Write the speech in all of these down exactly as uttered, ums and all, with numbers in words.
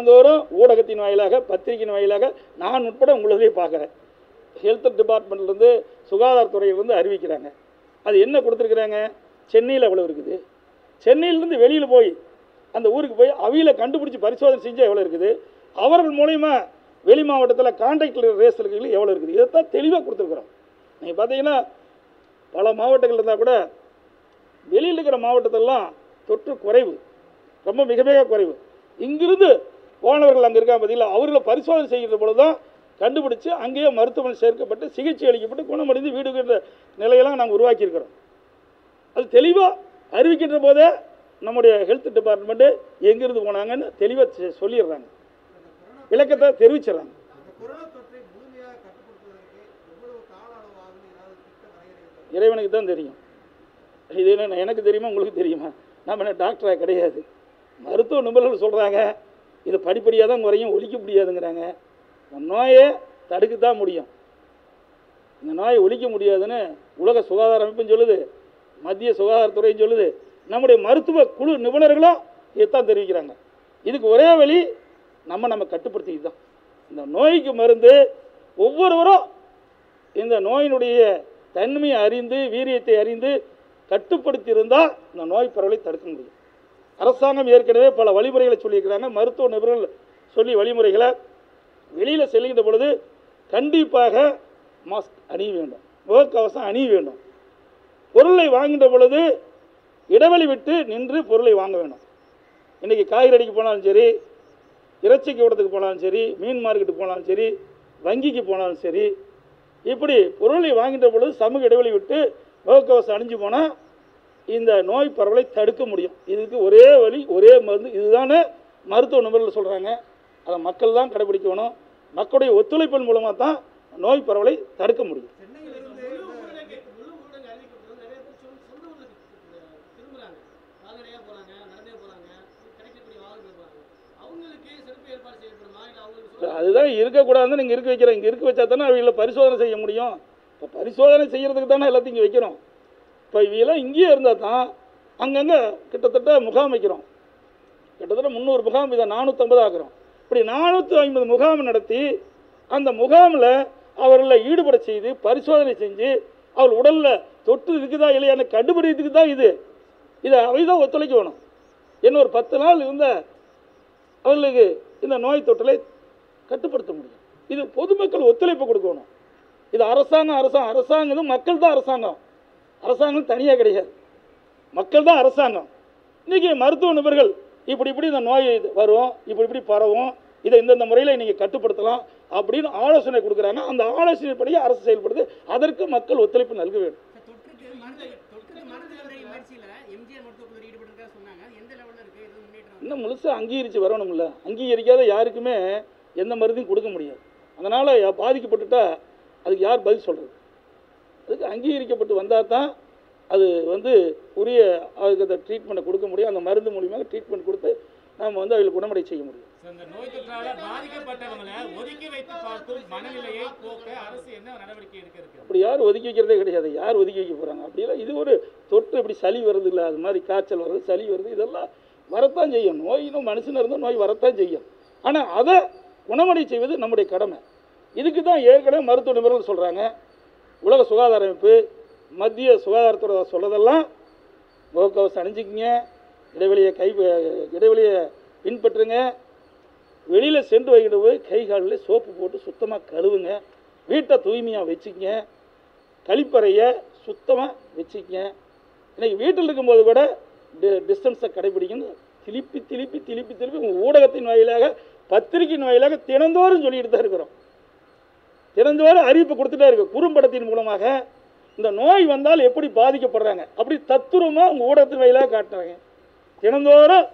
தினந்தோறும் ஊடகத்தின் வாயிலாக பத்திரிகையின் வாயிலாக நான் உட்பட உங்களுடைய பார்க்குறேன். ஹெல்த் டிபார்ட்மெண்ட்லேருந்து சுகாதாரத்துறையிலேருந்து அறிவிக்கிறாங்க. அது என்ன கொடுத்துருக்குறாங்க, சென்னையில் எவ்வளோ இருக்குது, சென்னையிலேருந்து வெளியில் போய் அந்த ஊருக்கு போய் அவையில் கண்டுபிடிச்சி பரிசோதனை செஞ்சால் எவ்வளோ இருக்குது, அவர்கள் மூலிமா வெளி மாவட்டத்தில் கான்ட்ராக்டில் ரேஸ் இருக்கிறது எவ்வளோ இருக்குது, இதைத்தான் தெளிவாக கொடுத்துருக்குறோம். நீங்கள் பார்த்தீங்கன்னா பல மாவட்டங்கள் இருந்தால் கூட வெளியில் இருக்கிற மாவட்டத்திலலாம் தொற்று குறைவு, ரொம்ப மிக மிக குறைவு. இங்கிருந்து போனவர்கள் அங்கே இருக்காங்க பார்த்தீங்களா, அவர்களை பரிசோதனை செய்கிற பொழுது தான் கண்டுபிடிச்சி அங்கேயே மருத்துவமனை சேர்க்கப்பட்டு சிகிச்சை அளிக்கப்பட்டு குணமடைந்து வீடுகின்ற நிலையெல்லாம் நாங்கள் உருவாக்கியிருக்கிறோம். அது தெளிவாக அறிவிக்கின்ற போதே நம்முடைய ஹெல்த் டிபார்ட்மெண்ட்டு எங்கிருந்து போனாங்கன்னு தெளிவாக சொல்லிடுறாங்க, விளக்கத்தை தெரிவிச்சிடறாங்க. இறைவனுக்கு தான் தெரியும், இது என்ன எனக்கு தெரியுமா உங்களுக்கு தெரியுமா, நம்ம என்ன டாக்டராக கிடையாது. மருத்துவ நிபுணர்கள் சொல்கிறாங்க, இது படிப்படியாக தான் குறையும், ஒழிக்க முடியாதுங்கிறாங்க. நோயை தடுக்க தான் முடியும், இந்த நோயை ஒழிக்க முடியாதுன்னு உலக சுகாதார அமைப்புன்னு சொல்லுது, மத்திய சுகாதாரத்துறையும் சொல்லுது, நம்முடைய மருத்துவ குழு நிபுணர்களும் இதைத்தான் தெரிவிக்கிறாங்க. இதுக்கு ஒரே வழி நம்ம நம்ம கட்டுப்படுத்திக்கிட்டு தான் இந்த நோய்க்கு மருந்து. ஒவ்வொருவரும் இந்த நோயினுடைய தன்மையை அறிந்து வீரியத்தை அறிந்து கட்டுப்படுத்தி இருந்தால் இந்த நோய் பரவலை தடுக்க முடியும். அரசாங்கம் ஏற்கனவே பல வழிமுறைகளை சொல்லியிருக்கிறாங்க, மருத்துவ நிபுணர்கள் சொல்லி வழிமுறைகளை. வெளியில் செல்கின்ற பொழுது கண்டிப்பாக மாஸ்க் அணிய வேண்டும், முகக்கவசம் அணிய வேண்டும், பொருளை வாங்கின்ற பொழுது இடைவெளி விட்டு நின்று பொருளை வாங்க வேணும். இன்றைக்கி காய்கறி அடிக்கு போனாலும் சரி, இறைச்சி கூடத்துக்கு போனாலும் சரி, மீன் மார்க்கெட்டுக்கு போனாலும் சரி, வங்கிக்கு போனாலும் சரி, இப்படி பொருளை வாங்கின்ற பொழுது சமூக இடைவெளி விட்டு முகக்கவசம் அணிஞ்சு போனால் இந்த நோய் பரவலை தடுக்க முடியும். இதுக்கு ஒரே வழி, ஒரே மருந்து, இதுதானே மருத்துவ நிபுணர்கள் சொல்கிறாங்க. அதை மக்கள் தான் கடைபிடிக்கணும், மக்களுடைய ஒத்துழைப்பின் மூலமாக தான் நோய் பரவலை தடுக்க முடியும். அதுதான் இருக்கக்கூடாதுன்னு நீங்கள் இருக்க வைக்கிறேன், இங்கே இருக்க வச்சா தானே அவங்கள பரிசோதனை செய்ய முடியும். இப்போ பரிசோதனை செய்கிறதுக்கு தானே எல்லாத்தையும் இங்கே வைக்கிறோம். இப்போ இவையெல்லாம் இங்கேயே இருந்தால் தான் அங்கங்கே கிட்டத்தட்ட முகாம் வைக்கிறோம், கிட்டத்தட்ட முந்நூறு முகாம், இதை நானூற்றம்பது ஆக்குறோம். இப்படி நானூற்றி ஐம்பது முகாம் நடத்தி அந்த முகாமில் அவர்களை ஈடுபட செய்து பரிசோதனை செஞ்சு அவர் உடலில் தொற்று இருக்குதா இல்லையான கண்டுபிடிக்கிறதுக்கு தான் இது. இதை அவை தான் ஒத்துழைக்க வேணும். இன்னும் ஒரு பத்து நாள் இருந்தால் அவர்களுக்கு இந்த நோய் தொற்றலை கட்டுப்படுத்த முடியும். இது பொதுமக்கள் ஒத்துழைப்பு கொடுக்கணும். இது அரசாங்கம் அரசாங்கம் அரசாங்கம் மக்கள் தான் அரசாங்கம், அரசாங்கம் தனியாக கிடையாது, மக்கள் தான் அரசாங்கம். இன்றைக்கி மருத்துவ நிபுணர்கள் இப்படி இப்படி இந்த நோய் வரும், இப்படி இப்படி பரவும், இதை இந்தந்த முறையில் நீங்கள் கட்டுப்படுத்தலாம் அப்படின்னு ஆலோசனை கொடுக்குறாங்க. அந்த ஆலோசனைப்படியே அரசு செயல்படுது, அதற்கு மக்கள் ஒத்துழைப்பு நல்க வேண்டும். இன்னும் முழுசாக அங்கீகரித்து வரணும்ல, அங்கீகரிக்காத யாருக்குமே எந்த மருந்தையும் கொடுக்க முடியாது. அதனால் பாதிக்கப்பட்டுட்டா அதுக்கு யார் பதில் சொல்கிறது, அதுக்கு அங்கீகரிக்கப்பட்டு வந்தால் தான் அது வந்து உரிய அதுக்கு அந்த ட்ரீட்மெண்ட்டை கொடுக்க முடியும். அந்த மருந்து மூலியமாக ட்ரீட்மெண்ட் கொடுத்து நம்ம வந்து அவங்களுக்கு குணமடை செய்ய முடியும். அப்படி யாரும் ஒதுக்கி வைக்கிறதே கிடையாது, யார் ஒதுக்கி வைக்க போகிறாங்க அப்படிலாம். இது ஒரு தொற்று, இப்படி சளி வருது இல்லை, அது மாதிரி காய்ச்சல் வருது, சளி வருது, இதெல்லாம் வரத்தான் செய்யும். நோய் இன்னும் மனுஷனாக இருந்தால் நோய் வரத்தான் செய்யும். ஆனால் அதை குணமடை செய்வது நம்முடைய கடமை. இதுக்கு தான் ஏற்கனவே மருத்துவ நிபுணர்கள் சொல்கிறாங்க, உலக சுகாதார அமைப்பு மத்திய சுகாதாரத்துறை சொல்கிறதெல்லாம் முகக்கவசம் அணிஞ்சிக்கிங்க, இடைவெளியை கை இடைவெளியை பின்பற்றுங்க, வெளியில் சென்று வைக்கிற போது கை காலில் சோப்பு போட்டு சுத்தமாக கழுவுங்க, வீட்டை தூய்மையாக வச்சுக்கங்க, கழிப்பறையை சுத்தமாக வச்சுக்கங்க. இன்றைக்கி வீட்டில் இருக்கும்போது கூட டி டிஸ்டன்ஸை கடைபிடிக்கணும். திருப்பி திருப்பி திருப்பி திருப்பி உங்கள் ஊடகத்தின் வாயிலாக பத்திரிகையின் வாயிலாக தினந்தோறும் சொல்லிட்டு தான் இருக்கிறோம், தினந்தோறும் அறிவிப்பு கொடுத்துட்டே இருக்குது. குறும்படத்தின் மூலமாக இந்த நோய் வந்தால் எப்படி பாதிக்கப்படுறாங்க அப்படி தத்துரமாக உங்கள் ஊடகத்தின் வாயிலாக காட்டுறாங்க. தினந்தோறும்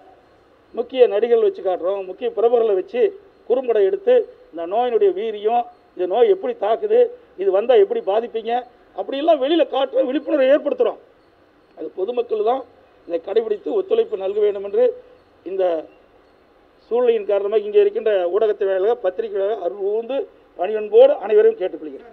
முக்கிய நடிகர்கள் வச்சு காட்டுறோம், முக்கிய பிரபலங்களை வச்சு குறும்படம் எடுத்து இந்த நோயினுடைய வீரியம், இந்த நோய் எப்படி தாக்குது, இது வந்தால் எப்படி பாதிப்பீங்க அப்படிலாம் வெளியில் காட்டுறோம், விழிப்புணர்வை ஏற்படுத்துகிறோம். அது பொதுமக்கள் தான் இதை கடைபிடித்து ஒத்துழைப்பு நல்க வேண்டும் என்று இந்த சூழ்நிலையின் காரணமாக இங்கே இருக்கின்ற ஊடகத்தின் வாயிலாக பத்திரிகையாக அருள் ஊர்ந்து பணியன்போடு அனைவரும் கேட்டுக்கொள்கிறேன்.